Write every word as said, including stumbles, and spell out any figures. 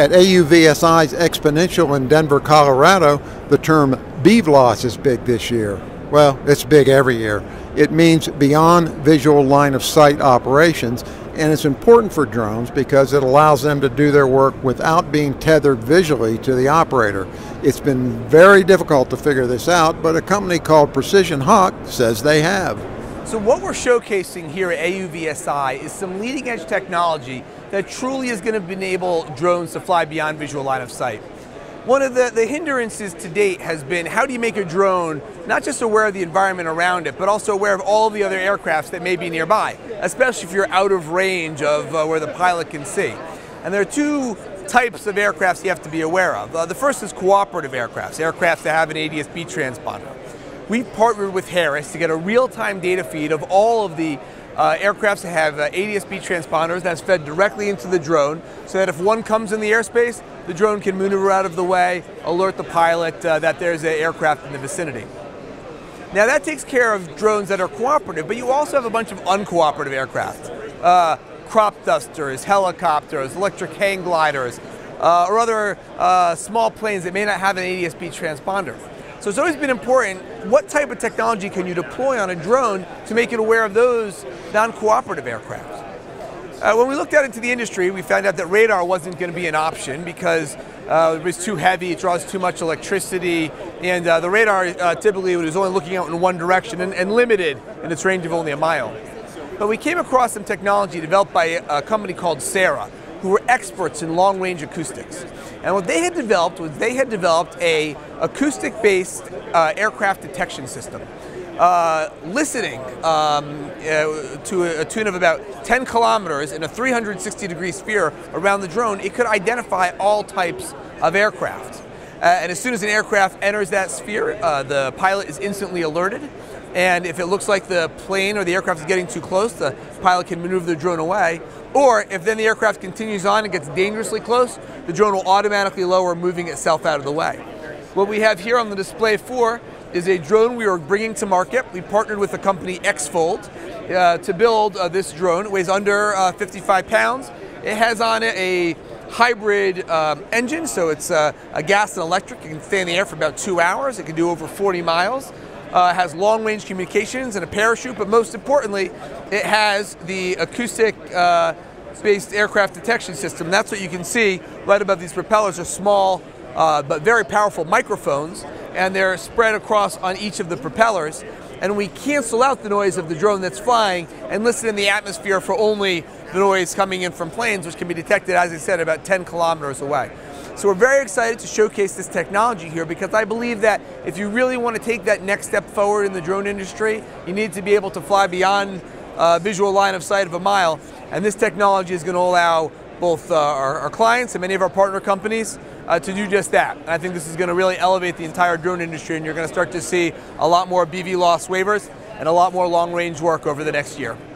At A U V S I's Exponential in Denver, Colorado, the term B V L O S is big this year. Well, it's big every year. It means beyond visual line of sight operations, and it's important for drones because it allows them to do their work without being tethered visually to the operator. It's been very difficult to figure this out, but a company called PrecisionHawk says they have. So what we're showcasing here at A U V S I is some leading edge technology that truly is going to enable drones to fly beyond visual line of sight. One of the, the hindrances to date has been, how do you make a drone not just aware of the environment around it, but also aware of all the other aircrafts that may be nearby, especially if you're out of range of uh, where the pilot can see. And there are two types of aircrafts you have to be aware of. Uh, the first is cooperative aircrafts, aircrafts that have an A D S B transponder. We've partnered with Harris to get a real-time data feed of all of the Uh, aircrafts that have uh, A D S B transponders that's fed directly into the drone, so that if one comes in the airspace, the drone can maneuver out of the way, alert the pilot uh, that there's an aircraft in the vicinity. Now that takes care of drones that are cooperative, but you also have a bunch of uncooperative aircraft. Uh, crop dusters, helicopters, electric hang gliders, uh, or other uh, small planes that may not have an A D S B transponder. So it's always been important, what type of technology can you deploy on a drone to make it aware of those non-cooperative aircraft? Uh, when we looked out into the industry, we found out that radar wasn't going to be an option because uh, it was too heavy, it draws too much electricity, and uh, the radar uh, typically was only looking out in one direction and, and limited in its range of only a mile. But we came across some technology developed by a, a company called Sera, who were experts in long-range acoustics. And what they had developed was they had developed a acoustic-based uh, aircraft detection system. Uh, listening um, uh, to a, a tune of about ten kilometers in a three hundred sixty degree sphere around the drone, it could identify all types of aircraft. Uh, and as soon as an aircraft enters that sphere, uh, the pilot is instantly alerted. And if it looks like the plane or the aircraft is getting too close, the pilot can maneuver the drone away. Or if then the aircraft continues on and gets dangerously close, the drone will automatically lower, moving itself out of the way. What we have here on the display for is a drone we are bringing to market. We partnered with the company X-Fold uh, to build uh, this drone. It weighs under uh, fifty-five pounds. It has on it a hybrid um, engine, so it's uh, a gas and electric. It can stay in the air for about two hours. It can do over forty miles. Uh, has long-range communications and a parachute, but most importantly, it has the acoustic-based uh, aircraft detection system. That's what you can see right above these propellers are small uh, but very powerful microphones, and they're spread across on each of the propellers. And we cancel out the noise of the drone that's flying and listen in the atmosphere for only the noise coming in from planes, which can be detected, as I said, about ten kilometers away. So we're very excited to showcase this technology here because I believe that if you really want to take that next step forward in the drone industry, you need to be able to fly beyond uh, visual line of sight of a mile. And this technology is going to allow both uh, our, our clients and many of our partner companies uh, to do just that. And I think this is going to really elevate the entire drone industry, and you're going to start to see a lot more B V L O S waivers and a lot more long-range work over the next year.